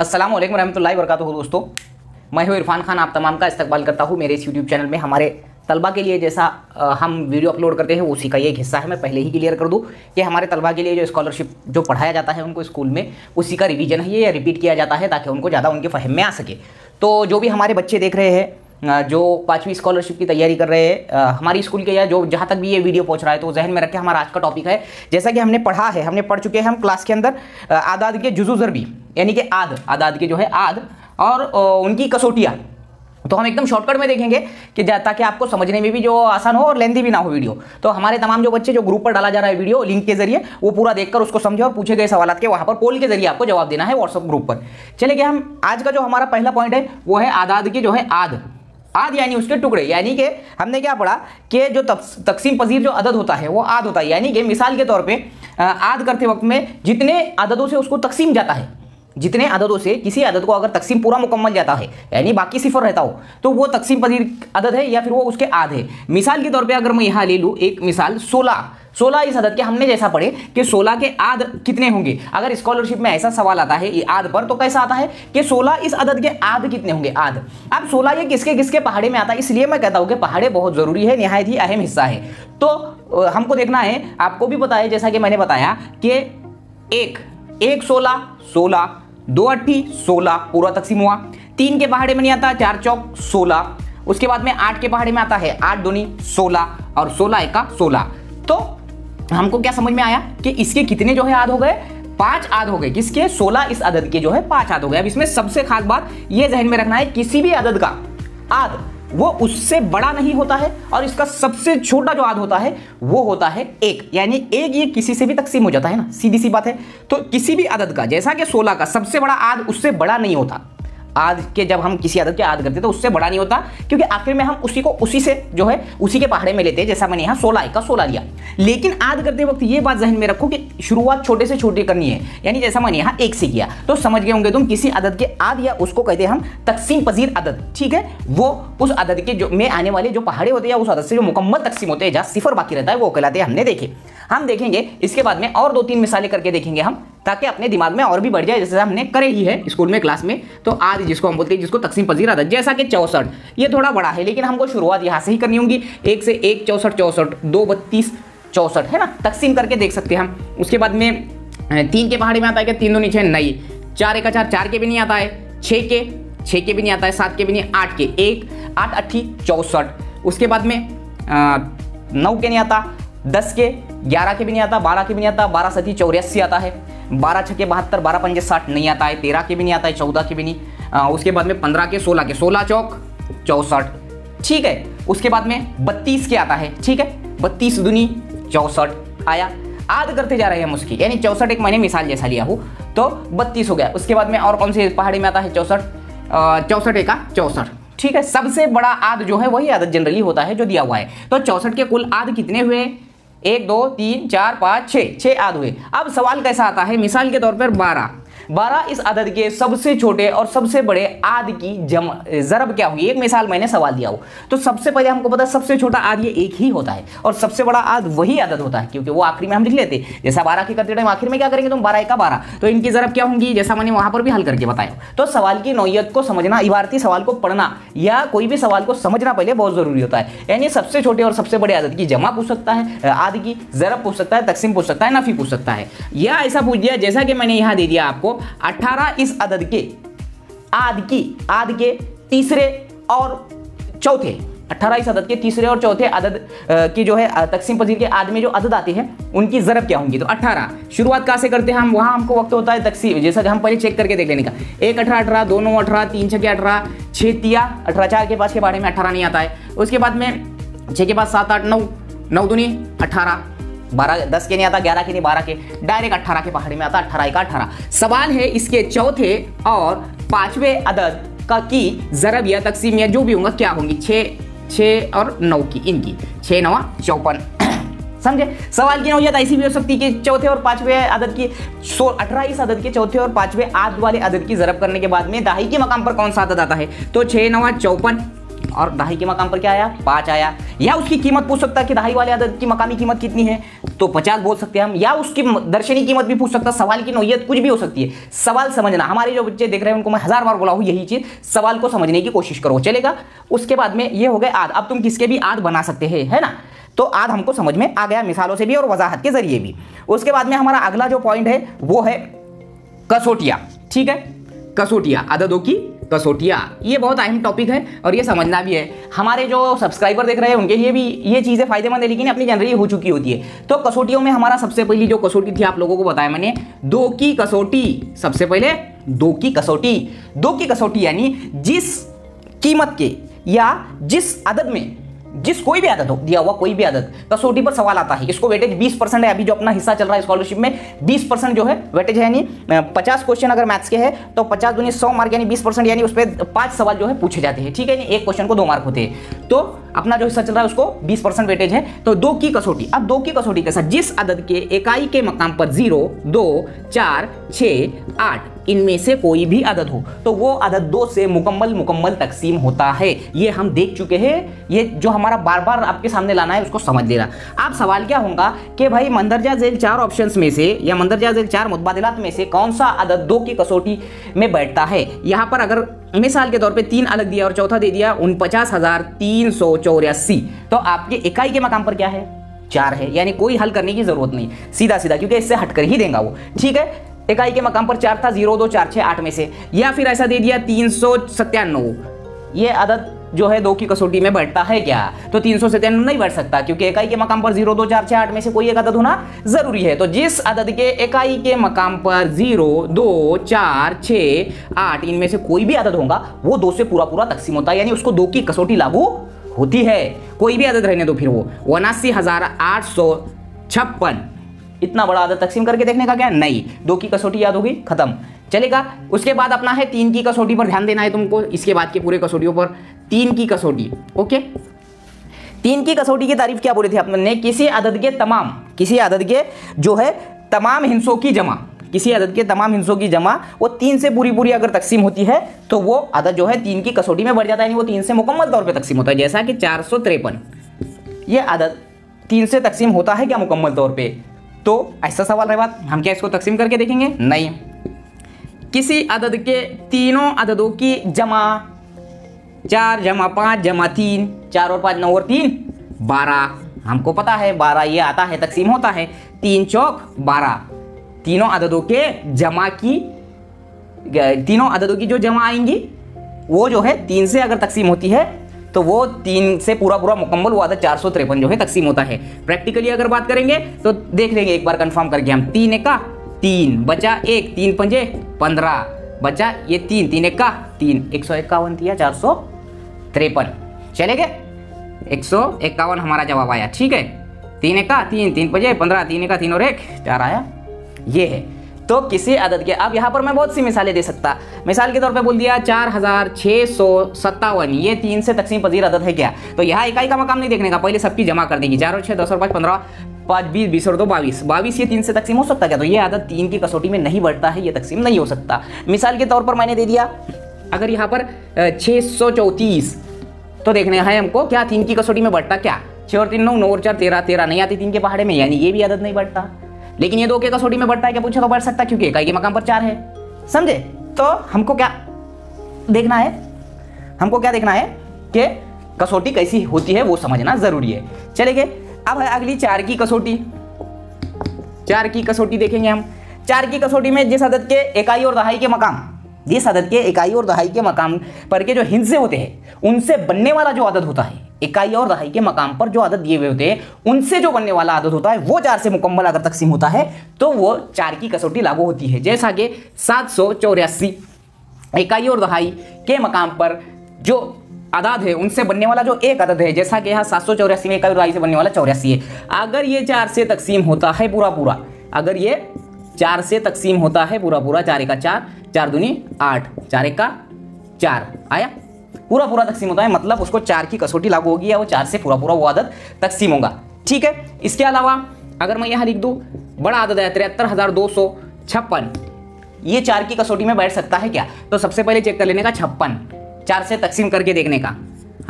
अस्सलाम वालेकुम रहमतुल्लाहि व बरकातहू। दोस्तों, मैं हूँ इरफान खान, आप तमाम का इस्तकबाल करता हूँ मेरे इस यूट्यूब चैनल में। हमारे तलबा के लिए जैसा हम वीडियो अपलोड करते हैं उसी का ये एक हिस्सा है। मैं पहले ही क्लियर कर दूँ कि हमारे तलबा के लिए जो स्कॉलरशिप जो पढ़ाया जाता है उनको स्कूल में, उसी का रिवीजन है ये, रिपीट किया जाता है ताकि उनको ज़्यादा उनके फहम में आ सके। तो जो भी हमारे बच्चे देख रहे हैं जो 5वीं स्कॉलरशिप की तैयारी कर रहे हैं हमारी स्कूल के, या जो जहाँ तक भी ये वीडियो पहुँच रहा है, तो जहन में रखें हमारा आज का टॉपिक है, जैसा कि हमने पढ़ा है, हमने पढ़ चुके हैं हम क्लास के अंदर आदाद के जुजू ज़रबी यानी कि आदाद के जो है आद और उनकी कसौटियाँ। तो हम एकदम शॉर्टकट में देखेंगे कि ताकि आपको समझने में भी जो आसान हो और लेंथी भी ना हो वीडियो। तो हमारे तमाम जो बच्चे जो ग्रुप पर डाला जा रहा है वीडियो लिंक के जरिए, वो पूरा देखकर उसको समझे और पूछे गए सवाल के वहाँ पर पोल के जरिए आपको जवाब देना है व्हाट्सअप ग्रुप पर। चले गए हम, आज का जो हमारा पहला पॉइंट है वो है आदाद की जो है आद यानी उसके टुकड़े, यानी कि हमने क्या पढ़ा कि जो तकसीम पजीर जो अदद होता है वो आद होता है। यानी कि मिसाल के तौर पे आद करते वक्त में जितने अददों से उसको तकसीम जाता है, जितने अददों से किसी अदद को अगर तकसीम पूरा मुकम्मल जाता है यानी बाकी सिफर रहता हो तो वो तकसीम पजीर अदद है या फिर वो उसके आद है। मिसाल के तौर पे अगर मैं यहाँ ले लूँ एक मिसाल 16 इस अदद के, हमने जैसा पढ़े कि 16 के आद कितने होंगे। अगर स्कॉलरशिप में ऐसा सवाल आता है आद पर तो कैसा आता है कि 16 इस अदद के आद कितने होंगे। आद, अब 16 ये किसके किसके पहाड़े में आता है, इसलिए मैं कहता हूँ कि पहाड़े बहुत ज़रूरी है, नहायत ही अहम हिस्सा है। तो हमको देखना है, आपको भी पता है जैसा कि मैंने बताया कि एक 16, 2 अट्ठी 16 पूरा तकसीम हुआ, 3 के पहाड़े में नहीं आता, 4 चौक 16, उसके बाद में 8 के पहाड़े में आता है, 8 दूनी 16 और 16 एका 16। तो हमको क्या समझ में आया कि इसके कितने जो है आद हो गए, 5 आद हो गए। किसके? 16 इस अदद के जो है 5 आद हो गए। अब इसमें सबसे खास बात यह जहन में रखना है, किसी भी अदद का आद वो उससे बड़ा नहीं होता है और इसका सबसे छोटा जो आद होता है वो होता है 1, यानी 1 ये किसी से भी तकसीम हो जाता है ना, सीधी सी बात है। तो किसी भी अदद का, जैसा कि 16 का सबसे बड़ा आद उससे बड़ा नहीं होता। आद के जब हम किसी अदद के आद करते तो उससे बड़ा नहीं होता, क्योंकि आखिर में हम उसी को उसी से जो है उसी के पहाड़े में लेते हैं। जैसा मैंने यहाँ 16 का 16 लिया, लेकिन आद करते वक्त ये बात जहन में रखो कि शुरुआत छोटे से छोटे करनी है, यानी जैसा मैंने यहाँ 1 से किया। तो समझ गए होंगे तुम, किसी अदद के आद या उसको कहते हैं हम तकसीम पजीर अदद, ठीक है, वो उस अदद के जो में आने वाले जो पहाड़े होते हैं या उस अदद से जो मुकम्मल तकसीम होते हैं जहाँ सिफर बाकी रहता है वो कहलाते हैं। हमने देखे, हम देखेंगे इसके बाद में और 2-3 मिसालें करके देखेंगे हम, ताकि अपने दिमाग में और भी बढ़ जाए, जैसे हमने करे ही है स्कूल में क्लास में। तो आद जिसको हम बोलते हैं, जिसको तकसीम पजीर आदत, जैसा कि 64, ये थोड़ा बड़ा है लेकिन हमको शुरुआत यहाँ से ही करनी होगी। 1 से 1 64, 2 32 64, है ना, तकसीम करके देख सकते हैं हम। उसके बाद में 3 के पहाड़े में आता है कि 3 2 9, 4 1 4 के भी नहीं आता है, 6 के भी नहीं आता है, 7 के भी नहीं, 8 के 1 8 8 64, उसके बाद में 9 के नहीं आता, 10 के, 11 के भी नहीं आता, 12 के भी नहीं आता, 12 7 84 आता है, 12 6 के 72, 12 5 60 नहीं आता है, 13 के भी नहीं आता है, 14 के भी नहीं। उसके बाद में 15 के, 16 के, 16 चौक 64, ठीक है। उसके बाद में 32 के आता है, ठीक है, 32 दूनी 64 आया। आद करते जा रहे हैं हम उसकी, यानी 64 एक मैंने मिसाल जैसा लिया हूँ तो 32 हो गया। उसके बाद में और कौन से पहाड़ी में आता है, 64 चौसठ एका 64, ठीक है। सबसे बड़ा आद जो है वही आदत जनरली होता है जो दिया हुआ है। तो 64 के कुल आद कितने हुए, 1 2 3 4 5 6 आद हुए। अब सवाल कैसा आता है, मिसाल के तौर पर 12 इस अदद के सबसे छोटे और सबसे बड़े आद की ज़रब क्या हुई। एक मिसाल मैंने सवाल दिया हो तो सबसे पहले हमको पता है सबसे छोटा आद ये 1 ही होता है और सबसे बड़ा आद वही अदद होता है, क्योंकि वो आखिरी में हम लिख लेते, जैसा 12 के करते टाइम आखिर में क्या करेंगे तुम, 12 एका 12, तो इनकी ज़रब क्या होंगी, जैसा मैंने वहाँ पर भी हल करके बताया। तो सवाल की नौयत को समझना, इबारती सवाल को पढ़ना या कोई भी सवाल को समझना पहले बहुत ज़रूरी होता है। यानी सबसे छोटे और सबसे बड़े आदद की जमा पूछ सकता है, आद की ज़रब पूछ सकता है, तकसीम पूछ सकता है, नफी पूछ सकता है, या ऐसा पूछ दिया जैसा कि मैंने यहाँ दे दिया आपको 18 इस अदद के आद के तीसरे और चौथे, 18 इस अदद के तीसरे और चौथे अदद की जो है तकसीम पजीर के आद में जो अदद आते हैं उनकी ज़रब क्या होंगी। तो 18 शुरुआत कहाँ से करते हैं हम, वहाँ हमको वक्त होता है तकसीम, जैसा कि हम पहले चेक करके देख लेने का। 1 18 18, 2 9 18, 3 6 18, 6 तिया 18, 4 के 5 के बारे में 18 नहीं आता है। उसके बाद में 6 के 5 7 8 9 9 दूनी 18, 12 10 के नहीं आता, 11 के नहीं, 12 के, डायरेक्ट 18 के पहाड़े में आता, 18 एका 18। सवाल है इसके चौथे और 5वें अदद का की ज़रब या तकसीम या जो भी होगा क्या होंगी, 6 और 9 की, इनकी 6 9 54, समझे। सवाल की नौयत ऐसी भी हो सकती है कि चौथे और 5वें अदद की 18 इस अदद के चौथे और 5वें आद वाले अदद की ज़रब करने के बाद में दाही के मकाम पर कौन सा अदद आता है, तो 6 9 54 और दहाई के मकाम पर क्या आया, 5 आया। या उसकी कीमत पूछ सकता है कि दहाई वाले आदत की मकामी कीमत कितनी है, तो 50 बोल सकते हैं हम। या उसकी दर्शनी कीमत भी पूछ सकता है। सवाल की नौयत कुछ भी हो सकती है, सवाल समझना। हमारे जो बच्चे देख रहे हैं उनको मैं 1000 बार बोला हूँ यही चीज, सवाल को समझने की कोशिश करो, चलेगा। उसके बाद में ये हो गए आद। अब तुम किसके भी आद बना सकते हैं, है ना। तो आद हमको समझ में आ गया मिसालों से भी और वजाहत के जरिए भी। उसके बाद में हमारा अगला जो पॉइंट है वो है कसौटियाँ, ठीक है। कसौटियाँ, आदतों की कसौटियाँ, ये बहुत अहम टॉपिक है और ये समझना भी है। हमारे जो सब्सक्राइबर देख रहे हैं उनके लिए भी ये चीज़ें फायदेमंद है, लेकिन अपनी जनरली हो चुकी होती है। तो कसौटियों में हमारा सबसे पहली जो कसौटी थी आप लोगों को बताया मैंने, 2 की कसौटी। सबसे पहले 2 की कसौटी। 2 की कसौटी यानी जिस कीमत के या जिस आदत में, जिस कोई भी आदत हो, दिया हुआ कोई भी आदत, कसौटी पर सवाल आता है। इसको वेटेज 20% है। अभी जो अपना हिस्सा चल रहा है स्कॉलरशिप में 20% जो है वेटेज है, यानी 50 क्वेश्चन अगर मैथ्स के है तो 50 × 100 मार्क यानी 20%, यानी उस पर 5 सवाल जो है पूछे जाते हैं, ठीक है। यानी एक क्वेश्चन को 2 मार्क होते हैं। तो अपना जो हिस्सा चल रहा है उसको 20% वेटेज है। तो 2 की कसौटी। अब 2 की कसौटी के साथ जिस आदत के इकाई के मकाम पर 0, 2, 4, 6, 8 इनमें से कोई भी आदत हो तो वो आदत 2 से मुकम्मल तकसीम होता है। ये हम देख चुके हैं। ये जो हमारा बार बार आपके सामने लाना है उसको समझ लेना। अब सवाल क्या होगा कि भाई मंदरजा झेल 4 ऑप्शंस में से या मंदरजा झेल 4 मुतबादिलात में से कौन सा आदत 2 की कसौटी में बैठता है। यहाँ पर अगर मिसाल के तौर पे 3 अलग दिया और चौथा दे दिया 49,384, तो आपके इकाई के मकाम पर क्या है, 4 है। यानी कोई हल करने की जरूरत नहीं, सीधा सीधा, क्योंकि इससे हटकर ही देगा वो, ठीक है। इकाई के मकाम पर 4 था, 0, 2, 4, 6, 8 में से, या फिर ऐसा दे दिया 397। ये आदत जो है 2 की कसौटी में बैठता है क्या, तो 397 नहीं बैठ सकता, क्योंकि इकाई के मकाम पर 0, 2, 4, 6, 8 में से कोई एक आदत होना जरूरी है। तो जिस आदत के इकाई के मकाम पर 0, 2, 4, 6, 8 इनमें से कोई भी आदत होगा वो 2 से पूरा पूरा तकसीम होता है, यानी उसको 2 की कसौटी लागू होती है। कोई भी आदत रहने दो। फिर वो 79,856, इतना बड़ा आदत तकसीम करके देखने का क्या, नहीं। 2 की कसौटी याद होगी, खत्म, चलेगा। उसके बाद अपना है 3 की कसौटी पर ध्यान देना है तुमको, इसके बाद के पूरे कसौटियों पर। 3 की कसौटी, ओके। 3 की कसौटी की तारीफ क्या बोली थी आपने, किसी आदत के जो है तमाम हिंसों की जमा, किसी आदत के तमाम हिंसों की जमा वो 3 से पूरी पूरी अगर तकसीम होती है तो वो आदत जो है 3 की कसौटी में बढ़ जाता है, यानी वो 3 से मुकम्मल तौर पर तकसीम होता है। जैसा कि 453, ये आदत 3 से तकसीम होता है क्या मुकम्मल तौर पर, तो ऐसा सवाल है बात। हम क्या इसको तकसीम करके देखेंगे, नहीं। किसी अदद के तीनों अददों की जमा, 4 + 5 + 3, 4 और 5 9 और 3 12, हमको पता है 12 ये आता है, तकसीम होता है, 3 × 4 = 12। तीनों अददों के जमा की, तीनों अददों की जो जमा आएंगी वो जो है 3 से अगर तकसीम होती है तो वो 3 से पूरा पूरा मुकम्मल वो आदत 453 जो है तकसीम होता है। प्रैक्टिकली अगर बात करेंगे तो देख लेंगे एक बार कंफर्म करके हम। 3 × 1 बचा 1, 3 × 5 = 15 बचा ये 3, 3 × 1 = 3, 151 = 453, चले गए। 151 हमारा जवाब आया, ठीक है। 3 × 1 = 3, 3 × 5 = 15, 3 × 3 और 1 = 4 आया, ये है। तो किसी आदत के, अब यहाँ पर मैं बहुत सी मिसालें दे सकता। मिसाल के तौर पे बोल दिया 4,657, ये 3 से तकसीम पजीर आदत है क्या, तो यहाँ इकाई का मकाम नहीं देखने का, पहले सबकी जमा कर देगी। 4 और 6 10 और 5 15 5 20 20 और 2 22 22, ये 3 से तकसीम हो सकता क्या, तो ये आदत 3 की कसौटी में नहीं बढ़ता है, ये तकसीम नहीं हो सकता। मिसाल के तौर पर मैंने दे दिया अगर यहाँ पर 634, तो देखने है हमको क्या 3 की कसौटी में बढ़ता क्या, 6 और 3 9 9 और 4 13 13 नहीं आती 3 के पहाड़े में, यानी ये भी आदत नहीं बढ़ता। लेकिन ये 2 के कसौटी में बढ़ता है क्या पूछा तो बढ़ सकता, क्योंकि इकाई के मकाम पर 4 है, समझे। तो हमको क्या देखना है, हमको क्या देखना है कि कसौटी कैसी होती है वो समझना जरूरी है, चलेंगे। अब है अगली 4 की कसौटी। 4 की कसौटी देखेंगे हम। 4 की कसौटी में जिस आदत के इकाई और दहाई के मकाम, जिस आदत के इकाई और दहाई के मकाम पर के जो हिंसे होते हैं उनसे बनने वाला जो आदत होता है, इकाई और दहाई के मकाम पर जो आदत दिए हुए होते हैं उनसे जो बनने वाला आदत होता है वो 4 से मुकम्मल अगर तकसीम होता है तो वो 4 की कसौटी लागू होती है। जैसा कि 784, इकाई और दहाई के मकाम पर जो आदत है उनसे बनने वाला जो एक आदत है, जैसा कि यहाँ 784 में इकाई और दहाई से बनने वाला 84 है। अगर ये 4 से तकसीम होता है पूरा पूरा, अगर ये 4 से तकसीम होता है पूरा पूरा, 4 × 4 = 4, 4 × 8 = 4 आया, पूरा पूरा तकसीम होता है, मतलब उसको 4 की कसौटी लागू होगी या वो 4 से पूरा पूरा वो आदत तकसीम होगा, ठीक है। इसके अलावा अगर मैं यहाँ लिख दूँ बड़ा आदत है 73,256, ये 4 की कसौटी में बैठ सकता है क्या, तो सबसे पहले चेक कर लेने का 56, 4 से तकसीम करके देखने का,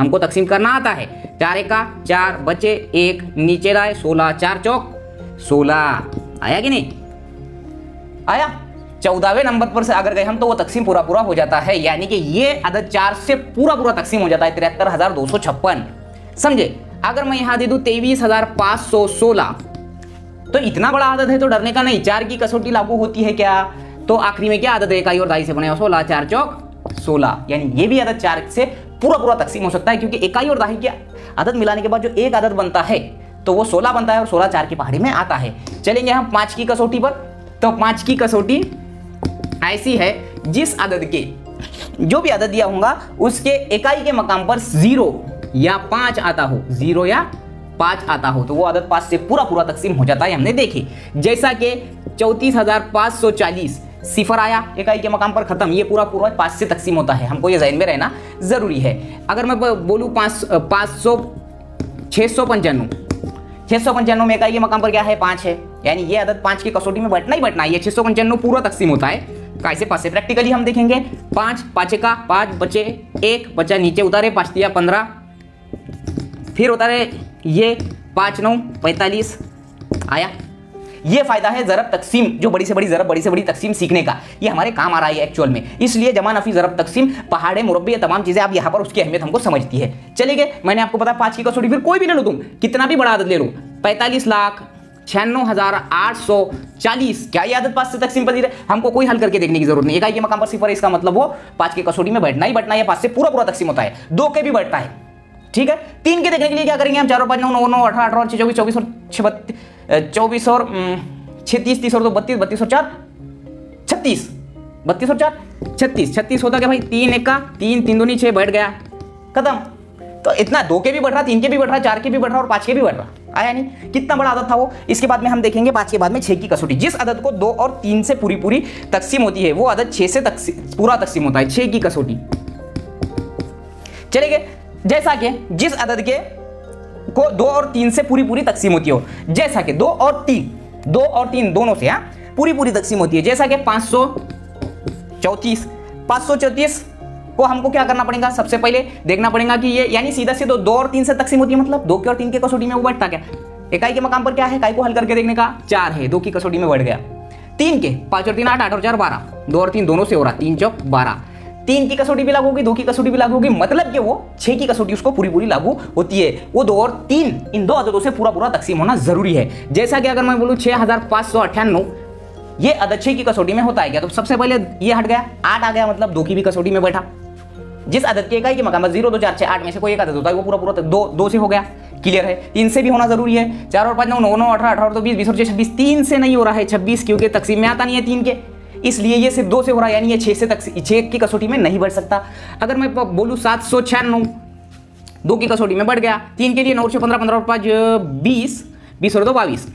हमको तकसीम करना आता है। चार एका चार बचे एक, नीचे लाए 16, चार चौक 16। आया कि नहीं आया। 14वें नंबर पर से अगर गए हम तो वो तकसीम पूरा पूरा हो जाता है, यानी कि ये अदद 4 से पूरा पूरा तकसीम हो जाता है 73,256। समझे। अगर मैं यहाँ दे दूँ 23,516 तो इतना बड़ा आदत है तो डरने का नहीं। 4 की कसौटी लागू होती है क्या, तो आखिरी में क्या आदत है, इकाई और दाई से बने 16, चार चौक 16। यानी ये भी आदत 4 से पूरा पूरा तकसीम हो सकता है, क्योंकि इकाई और दाई की आदत मिलाने के बाद जो एक आदत बनता है तो वो 16 बनता है और 16 4 की पहाड़ी में आता है। चलेंगे हम 5 की कसौटी पर। तो 5 की कसौटी ऐसी है जिस आदत के जो भी आदत दिया होगा उसके इकाई के मकाम पर 0 या 5 आता हो, 0 या 5 आता हो तो वो आदत 5 से पूरा पूरा तकसीम हो जाता है। हमने देखी जैसा कि 34,540, सिफर आया इकाई के मकाम पर खत्म, ये पूरा पूरा 5 से तकसीम होता है। हमको ये जहन में रहना जरूरी है। अगर मैं बोलूँ 695 में इकाई के मकाम पर क्या है, 5 है, यानी ये आदत 5 की कसौटी में बैठना ही बैठना है। ये 695 पूरा तकसीम होता है। कैसे पासे प्रैक्टिकली हम देखेंगे। 5 का 5 बचे 1, बचा नीचे उतारे 5 दिया 15, फिर उतारे ये 5 9 45। आया। ये फायदा है ज़रब तकसीम, जो बड़ी से बड़ी ज़रब बड़ी से बड़ी तकसीम सीखने का, ये हमारे काम आ रहा है एक्चुअल में। इसलिए जमा नफी ज़रब तकसीम पहाड़े मुरब्बे ये तमाम चीज़ें आप यहाँ पर उसकी अहमियत हमको समझती है। चले गए। मैंने आपको पता 5 की कसौटी, फिर कोई भी ले लो तुम, कितना भी बड़ा आदत ले लो, 45,96,840, क्या ये आदत 5 से तकसीम पजीर है। हमको कोई हल करके देखने की जरूरत नहीं। इकाई के मकाम पर सिफर है, इसका मतलब वो 5 की कसौटी में बैठना ही बैठना है, 5 से पूरा पूरा तकसीम होता है। 2 के भी बैठता है, ठीक है। 3 के देखने के लिए क्या करेंगे हम, 4 और 5 9 9 9 18 18 24 24 26 24 और 34 32 34 और 32 और 4 36 32 और 4 36 होता क्या भाई, 3 एका 3 3 दूनी 6 बैठ गया खत्म। तो इतना 2 के भी बढ़ रहा, 3 के भी बढ़ रहा, 4 के भी बढ़ रहा और 5 के भी बढ़ रहा। आया नहीं, कितना बड़ा आदत था वो। इसके बाद में हम देखेंगे 5 के बाद में 6 की कसौटी, जिस आदत को 2 और 3 से पूरी पूरी तकसीम होती है वो आदत 6 से पूरा तकसीम होता है, 6 की कसौटी। चले गए। जैसा कि जिस आदत के को 2 और 3 से पूरी पूरी तकसीम होती हो, जैसा कि 2 और 3 दोनों से पूरी पूरी तकसीम होती है। जैसा कि 534 को हमको क्या करना पड़ेगा, सबसे पहले देखना पड़ेगा कि ये यानी सीधा सीधा 2 और 3 से तकसीम होती है, मतलब 2 और 3 के कसौटी में वो बैठता क्या। इकाई के मकाम पर क्या है, इकाई को हल करके देखने का, 4 है, 2 की कसौटी में बैठ गया। 3 के 5 और 3 8 8 और 4 12, 2 और 3 दोनों से हो रहा, 3 चौक 12। 3 की कसौटी भी लागू होगी, 2 की कसौटी भी लागू होगी, मतलब कि वो 6 की कसौटी उसको पूरी पूरी लागू होती है। वो 2 और 3 इन 2 आदतों से पूरा पूरा तकसीम होना जरूरी है। जैसा कि अगर मैं बोलूँ 6,598, ये आदत 6 की कसौटी में होता है क्या, तो सबसे पहले ये हट गया, 8 आ गया, मतलब 2 की भी कसौटी में बैठा। जिस आदत की इकाई के मकाम 0 2 4 6 8 में से कोई एक आदत होता है वो पूरा पूरा 2 से हो गया, क्लियर है। 3 से भी होना जरूरी है। 4 और 5 9 9 9 18 18 और 20 20 और 26 26, 3 से नहीं हो रहा है 26, क्योंकि तकसीम में आता नहीं है 3 के, इसलिए ये सिर्फ 2 से हो रहा है, यानी ये 6 की कसौटी में नहीं बढ़ सकता। अगर मैं बोलूँ 796, 2 की कसौटी में बढ़ गया। 3 के लिए 9 6 15 15 और 5 20 20 और 2 22,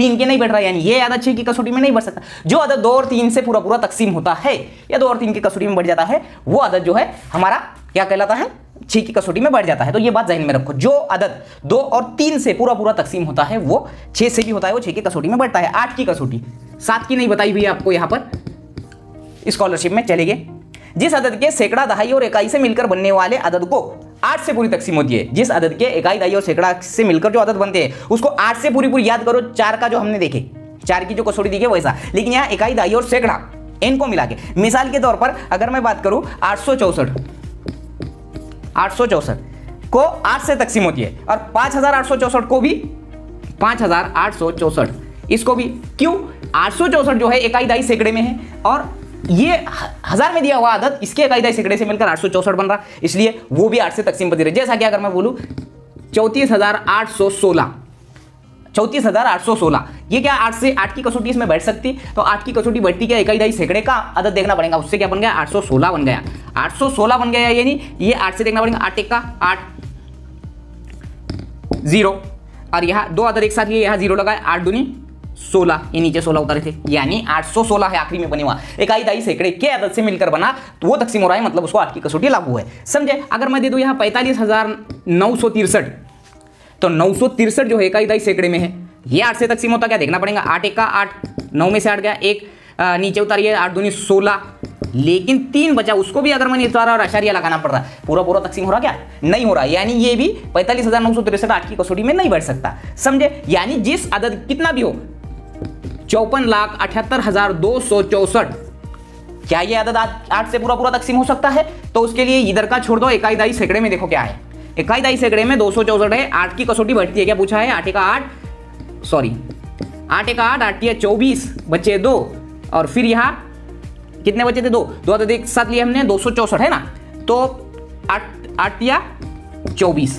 3 के नहीं बढ़ रहा, यानी ये आदत 6 की कसौटी में नहीं बढ़ सकता। जो आदत 2 और 3 से पूरा पूरा तकसीम होता है या 2 और 3 की कसौटी में बढ़ जाता है वो आदत जो है हमारा क्या कहलाता है, 6 की कसौटी में बढ़ जाता है। तो ये बात जहन में रखो, जो आदत 2 और 3 से पूरा पूरा तकसीम होता है वो 6 से भी होता है, वो 6 की कसौटी में बढ़ता है। 8 की कसौटी, 7 की नहीं बताई हुई आपको यहाँ पर स्कॉलरशिप में। चले गए। जिस आदत के सैकड़ा दहाई और इकाई से मिलकर बनने वाले आदत को 8 से पूरी तकसीम होती है। जिस आदत के इकाई दहाई और सैकड़ा से मिलकर जो आदत बनते हैं उसको 8 से पूरी पूरी याद करो। 4 का जो हमने देखे, 4 की जो कसौटी देखी वैसा, लेकिन यहाँ इकाई दहाई और सैकड़ा इनको मिला के, मिसाल के तौर पर अगर मैं बात करूँ 864 को 8 से तकसीम होती है और 5,864 को भी 5,864, इसको भी। क्यों? 864 जो है इकाई दहाई सैकड़े में है और ये 1000 में दिया हुआ आदत इसके इकाई दहाई सैकड़े से मिलकर 864 बन रहा, इसलिए वो भी 8 से तकसीम पजीर है। जैसा कि अगर मैं बोलूँ 34,816, ये क्या 8 से 8 की कसौटी इसमें बैठ सकती, तो 8 की कसौटी बैठती क्या, इकाई दहाई सैकड़े का आदत देखना पड़ेगा, उससे क्या बन गया 816 बन गया, 816 बन गया। यानी ये 8 से देखना पड़ेगा, 8 एका 8 0 और यहाँ 2 आदत एक साथ लिए, यहाँ 0 लगाए, 8 दूनी 16, ये नीचे 16 उतारे थे, यानी 816 है आखिरी में बने हुआ इकाई दहाई सैकड़े के आदत से मिलकर बना, तो वो तकसीम हो रहा है, मतलब उसको 8 की कसौटी लागू है। समझे। अगर मैं दे दूँ यहाँ 45,963, तो 963 जो है इकाई दहाई सैकड़े में है, ये 8 से तकसीम होता क्या देखना पड़ेगा। 8 एका 8, 9 में से 8 गया 1, नीचे उतारिए 8 दूनी 16, लेकिन 3 बचा, उसको भी अगर मैंने इशारा और अशारिया लगाना पड़ रहा है, पूरा पूरा तकसीम हो रहा क्या? नहीं हो रहा। यानी ये भी 45,963.8 की कसौटी में नहीं बैठ सकता। समझे? यानी जिस अदद कितना भी हो, 54,78,264, क्या ये अदद 8 से पूरा पूरा तकसीम हो सकता है? तो उसके लिए इधर का छोड़ दो, इकाई दाई सैकड़े में देखो क्या है। इकाई दाई सैकड़े में 264 है, 8 की कसौटी बैठती है क्या पूछा है? 8 का 8 8 या 24 बचे 2, और फिर यहाँ कितने बचे थे? 2 तो एक साथ लिए हमने 264 है ना, तो 8 या 24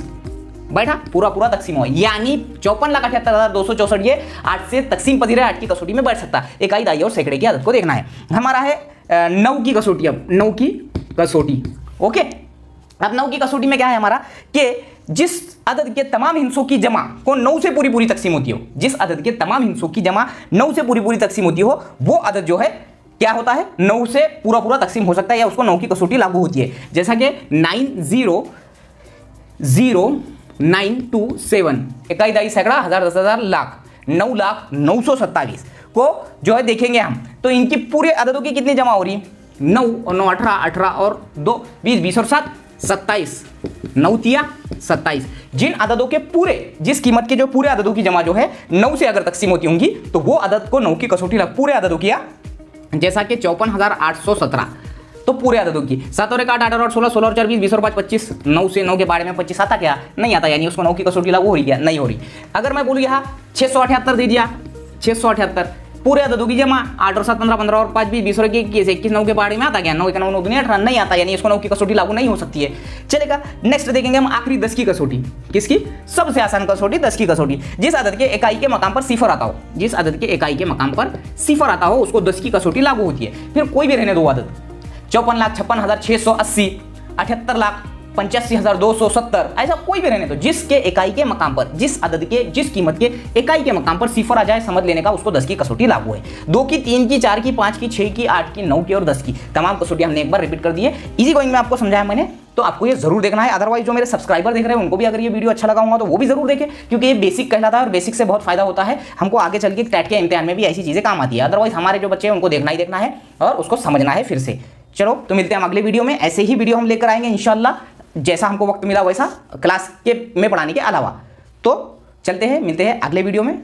बैठा, पूरा पूरा तकसीम हुआ। यानी 54,78,264 ये 8 से तकसीम पजीर है, 8 की कसौटी में बैठ सकता। इकाई दाई और सैकड़े की आदत को देखना है। हमारा है 9 की कसौटी। अब 9 की कसौटी, ओके। अब 9 की कसौटी में क्या है हमारा कि जिस अदद के तमाम हिंसों की जमा को 9 से पूरी पूरी तकसीम होती हो, जिस अदद के तमाम हिंसों की जमा 9 से पूरी पूरी तकसीम होती हो, वो अदद जो है क्या होता है? 9 से पूरा पूरा तकसीम हो सकता है, या उसको 9 की कसौटी लागू होती है। जैसा कि 9,0,0,927 इकाई दाई सैकड़ा, हजार, दस हजार, लाख, 9,09,27 को जो है देखेंगे हम, तो इनकी पूरे अददों की कितनी जमा हो रही है? 9 और 9 18 और 2 20 और 7 27, 9 तिया 27। जिन अददों के पूरे, जिस कीमत के जो पूरे अददों की जमा जो है 9 से अगर तकसीम होती होंगी, तो वो अदद को 9 की कसौटी लग पूरे अददों की, जैसा कि 54,817, तो पूरे अददों की 7 और 1 8 18 और 16 16 और 4 20 20 और 5 25, 9 से 9 के बारे में 25 आता क्या? नहीं आता। यानी उसको 9 की कसौटी लागू हो रही है? नहीं हो रही। अगर मैं बोलूँ यहाँ 678 दे दिया, 678 पूरे अददों की जमा 8 और 7 15 15 और 5 20 20 और 21 21, 9 के बारे में आता गया? 9 1 9 9 2 18 नहीं आता। यानी इसको 9 की कसौटी लागू नहीं हो सकती है। चलेगा, नेक्स्ट देखेंगे हम आखिरी 10 की कसौटी। किसकी? सबसे आसान कसौटी 10 की कसौटी। जिस अदद के इकाई के मकाम पर सिफर आता हो, जिस अदद के इकाई के मकाम पर सिफर आता हो, उसको 10 की कसौटी लागू होती है। फिर कोई भी रहने दो अदद। 54,56,680, 78,85,270, ऐसा कोई भी रहने तो जिसके इकाई के मकाम पर, जिस अदद के, जिस कीमत के इकाई के मकाम पर सिफर आ जाए, समझ लेने का उसको 10 की कसौटी लागू है। 2 की 3 की 4 की 5 की 6 की 8 की 9 की और 10 की तमाम कसौटी हमने एक बार रिपीट कर दी है। इजी गोइंग में आपको समझाया मैंने, तो आपको ये जरूर देखना है। अदरवाइज जो मेरे सब्सक्राइबर देख रहे हैं उनको भी अगर ये वीडियो अच्छा लगा होगा तो वो भी जरूर देखें, क्योंकि ये बेसिक कहलाता है और बेसिक से बहुत फायदा होता है। हमको आगे चल के टेट के इम्तिहान में भी ऐसी चीजें काम आती है। अदरवाइज हमारे जो बच्चे हैं उनको देखना ही देखना है और उसको समझना है फिर से। चलो तो मिलते हैं हम अगले वीडियो में। ऐसे ही वीडियो हम लेकर आएंगे इंशाल्लाह, जैसा हमको वक्त मिला वैसा, क्लास के में पढ़ाने के अलावा। तो चलते हैं, मिलते हैं अगले वीडियो में।